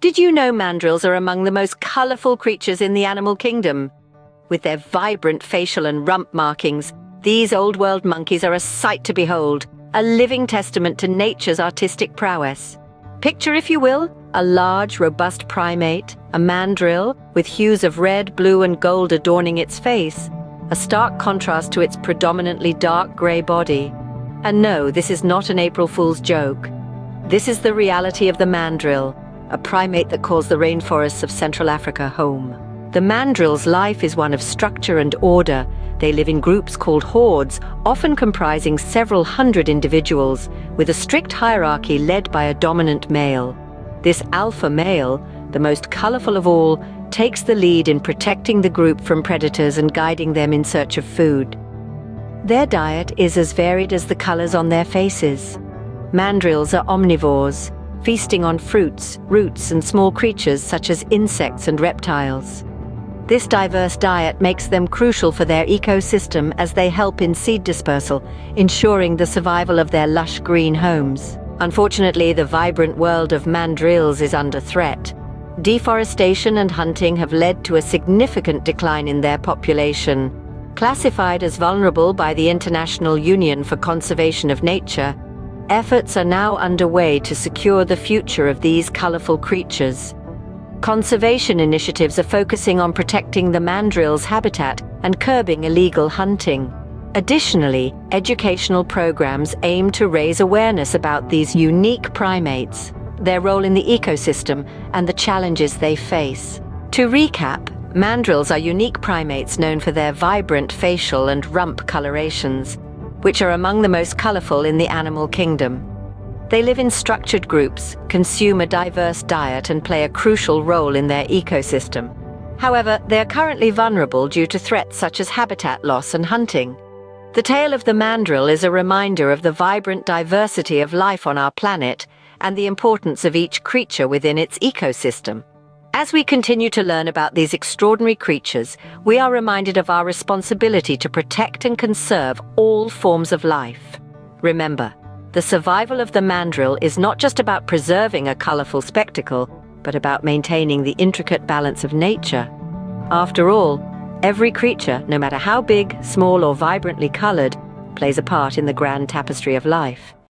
Did you know mandrills are among the most colorful creatures in the animal kingdom? With their vibrant facial and rump markings, these old-world monkeys are a sight to behold, a living testament to nature's artistic prowess. Picture, if you will, a large, robust primate, a mandrill, with hues of red, blue, and gold adorning its face, a stark contrast to its predominantly dark gray body. And no, this is not an April Fool's joke. This is the reality of the mandrill, a primate that calls the rainforests of Central Africa home. The mandrill's life is one of structure and order. They live in groups called hordes, often comprising several hundred individuals, with a strict hierarchy led by a dominant male. This alpha male, the most colorful of all, takes the lead in protecting the group from predators and guiding them in search of food. Their diet is as varied as the colors on their faces. Mandrills are omnivores, feasting on fruits, roots, and small creatures such as insects and reptiles. This diverse diet makes them crucial for their ecosystem as they help in seed dispersal, ensuring the survival of their lush green homes. Unfortunately, the vibrant world of mandrills is under threat. Deforestation and hunting have led to a significant decline in their population. Classified as vulnerable by the International Union for Conservation of Nature, efforts are now underway to secure the future of these colorful creatures. Conservation initiatives are focusing on protecting the mandrill's habitat and curbing illegal hunting. Additionally, educational programs aim to raise awareness about these unique primates, their role in the ecosystem, and the challenges they face. To recap, mandrills are unique primates known for their vibrant facial and rump colorations, which are among the most colorful in the animal kingdom. They live in structured groups, consume a diverse diet, and play a crucial role in their ecosystem. However, they are currently vulnerable due to threats such as habitat loss and hunting. The tale of the mandrill is a reminder of the vibrant diversity of life on our planet and the importance of each creature within its ecosystem. As we continue to learn about these extraordinary creatures, we are reminded of our responsibility to protect and conserve all forms of life. Remember, the survival of the mandrill is not just about preserving a colorful spectacle, but about maintaining the intricate balance of nature. After all, every creature, no matter how big, small, or vibrantly colored, plays a part in the grand tapestry of life.